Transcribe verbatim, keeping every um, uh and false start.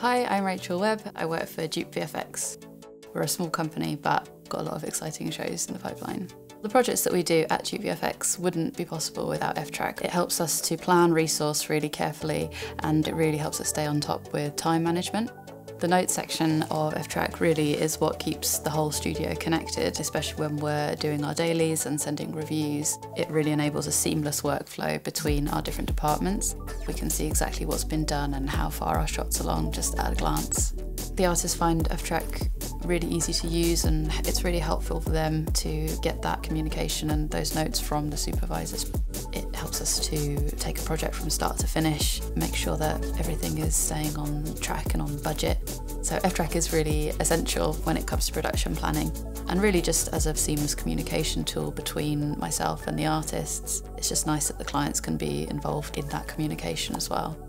Hi, I'm Rachel Webb. I work for Dupe V F X. We're a small company, but got a lot of exciting shows in the pipeline. The projects that we do at Dupe V F X wouldn't be possible without ftrack. It helps us to plan resource really carefully, and it really helps us stay on top with time management. The notes section of ftrack really is what keeps the whole studio connected, especially when we're doing our dailies and sending reviews. It really enables a seamless workflow between our different departments. We can see exactly what's been done and how far our shots along just at a glance. The artists find ftrack really easy to use, and it's really helpful for them to get that communication and those notes from the supervisors. It helps us to take a project from start to finish, make sure that everything is staying on track and on budget. So ftrack is really essential when it comes to production planning, and really just as a seamless communication tool between myself and the artists. It's just nice that the clients can be involved in that communication as well.